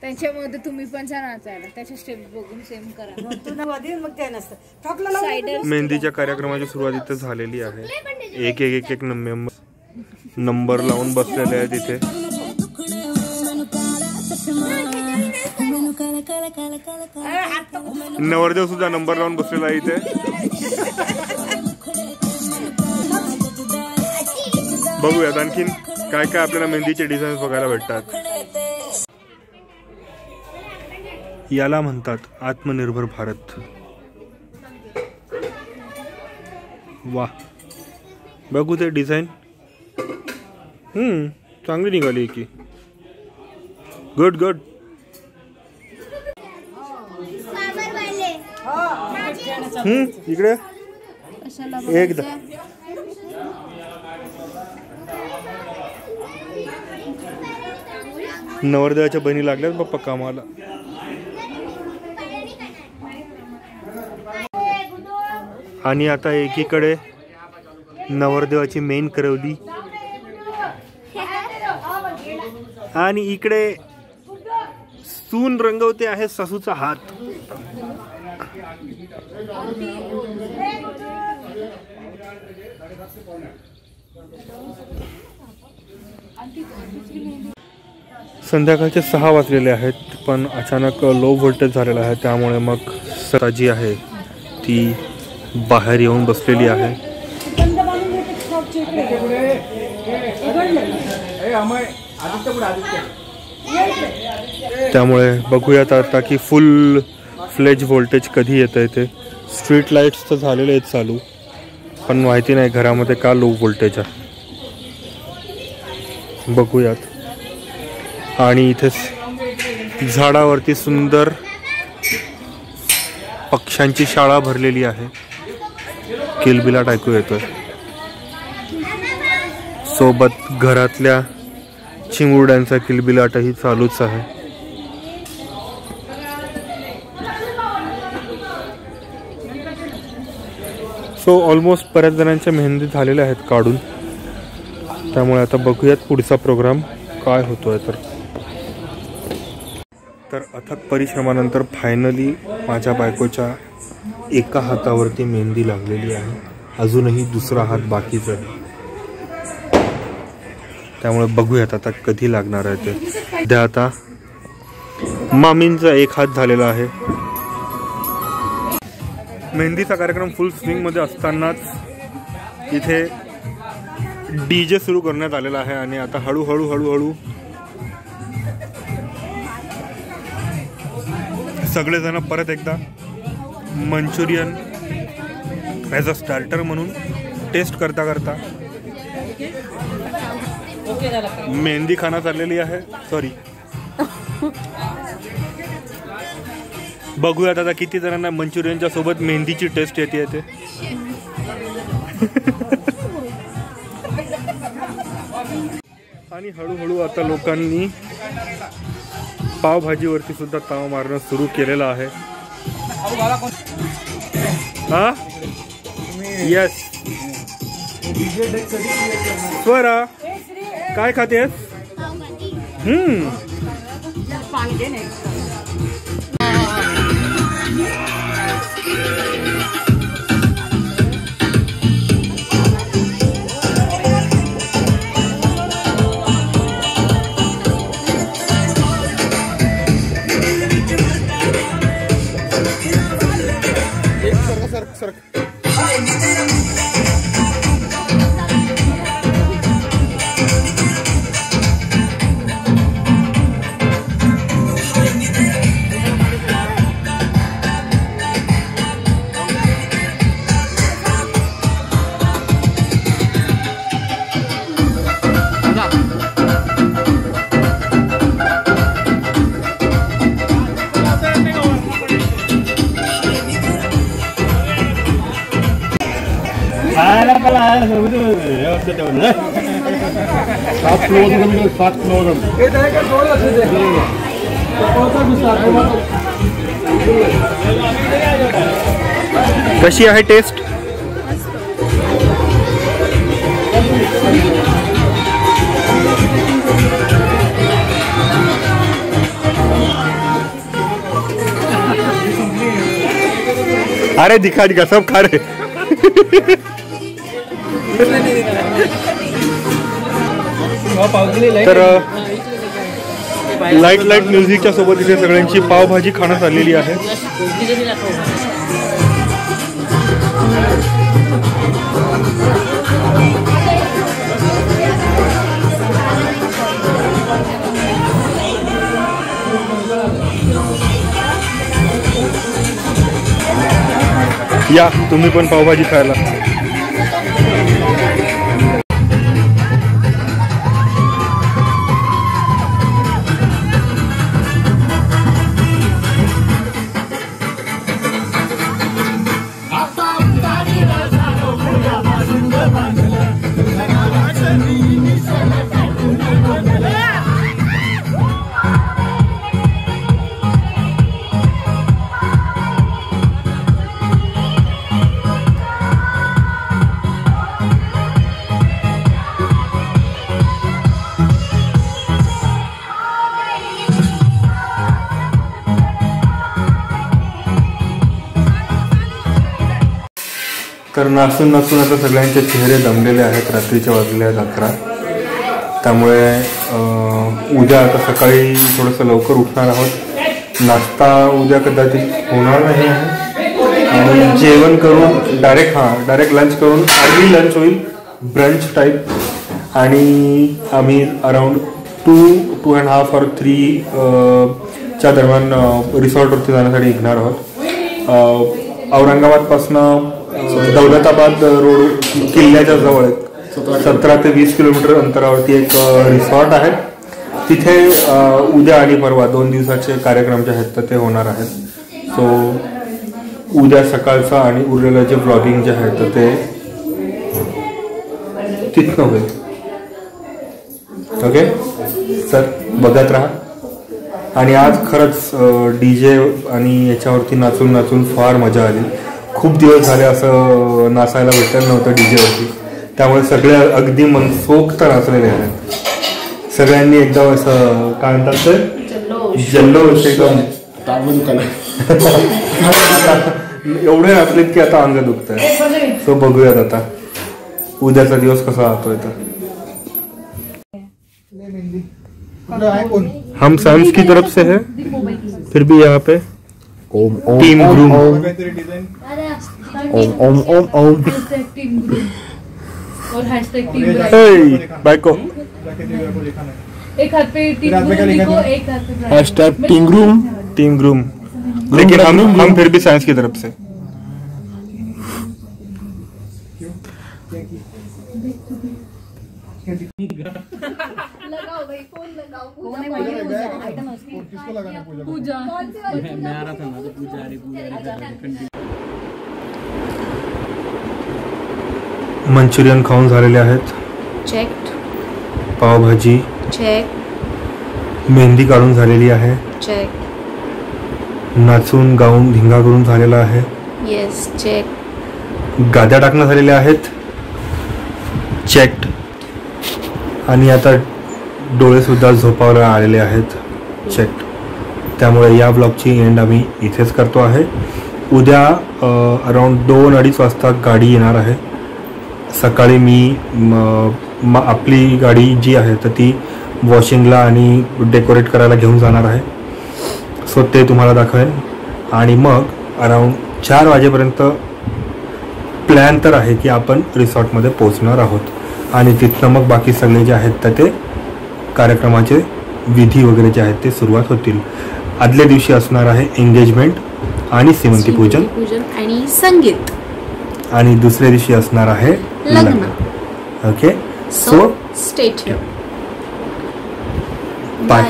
त्यांच्यामध्ये तुम्ही पण छान नाचायला त्याचे स्टेप बघून सेम करा तू नवादी मग त्या नसतं ठोकला लावून मेहंदीच्या कार्यक्रमाची सुरुवात इथे झालेली आहे। एक एक एक एक नंबर लावून बसलेले आहेत इथे। नवरदेव सुद्धा नंबर लावून बसलेला आहे इथे। बघूयात आणखीन काय काय आपल्याला मेहंदीचे डिझाईन्स बघायला भेटतात। याला म्हणतात आत्मनिर्भर भारत। वाह बघू ते डिझाईन चांगली निघाली की। गुड गुड इकडे एकदा नवरदेवाच्या बहिणी लागल्यात बाप्पा कामाला। आणि आता एकीकडे नवरदेवाची मेन करवली आणि इकडे सून रंगवते आहे सासूचा हात। संध्याकाळचे 6 वाजलेले आहेत पण अचानक लो व्होल्टेज झालेला आहे त्यामुळे मग सराजी आहे ती बाहेर येऊन बसलेली आहे। त्यामुळे बघूयात आता की फुल फ्लेज व्होल्टेज कधी येतं ते। स्ट्रीट लाईट्स तर झालेले आहेत चालू पण माहिती नाही घरामध्ये का लो व्होल्टेज आहे बघूयात। आणि इथे झाडावरती सुंदर पक्ष्यांची शाळा भरलेली आहे। किलबिलाट ऐकू येतोय सोबत घरातल्या चिमुरड्यांचा किलबिलाटही चालूच आहे। सो ऑलमोस्ट बऱ्याच जणांच्या मेहंदी झालेल्या आहेत काढून त्यामुळे आता बघूयात पुढचा प्रोग्राम काय होतोय। तर अथक परिश्रमानंतर फायनली माझ्या बायकोच्या एका हातावरती मेहंदी लागलेली आहे। अजूनही दुसरा हात बाकीच आहे त्यामुळे बघूयात आता कधी लागणार आहे ते। द्या आता मामींचा एक हात झालेला आहे। मेहंदीचा कार्यक्रम फुल स्विंगमध्ये असतानाच इथे डीजे सुरू करण्यात आलेला आहे आणि आता हळूहळू हळूहळू सगळेजण परत एकदा मंचुरियन ॲज अ स्टार्टर म्हणून टेस्ट करता करता मेहंदी खाना चाललेली आहे। सॉरी बघूयात आता किती जणांना मंचुरियनच्या सोबत मेहंदीची टेस्ट येते ते। आणि हळूहळू आता लोकांनी पावभाजीवरती सुद्धा ताव मारणं सुरू केलेलं आहे। हा येस स्वरा काय खातेस? कशी आहे टेस्ट? अरे दिखा दिखा सब खा रहे। तर लाईट लाईट म्युझिकच्या सोबत इथे सगळ्यांची पावभाजी खाण्यात आलेली आहे। या तुम्ही पण पावभाजी खायला। तर नाचून नाचून आता सगळ्यांचे चेहरे दमलेले आहेत। रात्रीच्या वाजले आहेत 11, त्यामुळे उद्या आता सकाळी थोडंसं लवकर उठणार आहोत। नाश्ता उद्या कदाचित होणार नाही आहे आणि जेवण करून डायरेक्ट डायरेक्ट लंच करून अर्ली लंच होईल ब्रंच टाईप। आणि आम्ही अराउंड 2, 2.5 or 3 च्या दरम्यान रिसॉर्टवरती जाण्यासाठी निघणार आहोत। औरंगाबादपासून दौलताबाद रोड किल्ल्याच्या जवळ 17 ते 20 किलोमीटर अंतरावरती एक रिसॉर्ट आहे। तिथे उद्या आणि परवा 2 दिवसाचे कार्यक्रम जे आहेत ते होणार आहेत। सो उद्या सकाळचा आणि उरलेलं जे व्लॉगिंग जे आहे ते तिथं होईल। ओके सर, बघत राहा। आणि आज खरंच डीजे आणि याच्यावरती नाचून नाचून फार मजा आली। खूप दिवस झाले असं नाचायला भेटलं नव्हतं डीजेवरती, त्यामुळे सगळे अगदी मनसोक्त नाचलेले आहेत। सगळ्यांनी एकदम असं काय म्हणतात जल्लोष एकदम एवढे नाचलेत की आता अंग दुखत आहे। सो बघूयात आता उद्याचा दिवस कसा राहतोय। तर हम साइंस की तरफ से है, फिर भी यहाँ पे ओम ओम टीम ग्रुप ओम ओम ओम ओम और #टीम बाइक को एक हाथ पे टीम को एक हाथ पे #टीम ग्रुप। लेकिन हम फिर भी साइंस की तरफ से। लगाओ भाई फोन लगाओ। कौन है भाई आइटम उसकी किसको लगाना पूजा? पूजा मैं आ रहा था ना पूजा। मंचुरियन खाऊन झालेले आहेत, चेक। पावभाजी चेक। मेहंदी काढून झालेली आहे, चेक। नाचून गाऊन धिंगा करून झालेला आहे, यस चेक। गाद्या टाकणं झालेले आहेत, चेक। आणि आता डोळे सुद्धा झोपावला आलेले आहेत, चेक। त्यामुळे या ब्लॉगची एंड आम्ही इथेच करतो आहे। उद्या अराउंड 2, 2.5 वाजता गाडी येणार आहे। सकाळी मी आपली गाडी जी आहे तर ती वॉशिंगला आणि डेकोरेट करायला घेऊन जाणार आहे, सो ते तुम्हाला दाखवेन। आणि मग अराउंड 4 वाजेपर्यंत प्लॅन तर आहे की आपण रिसॉर्टमध्ये पोहोचणार आहोत आणि तिथनं मग बाकी सगळे जे आहेत तर ते कार्यक्रमाचे विधी वगैरे जे आहेत ते सुरुवात होतील। आदल्या दिवशी असणार आहे एंगेजमेंट आणि श्रीमंती पूजन आणि संगीत, आणि दुसऱ्या दिवशी असणार आहे लग्न। Okay so stay tuned, bye.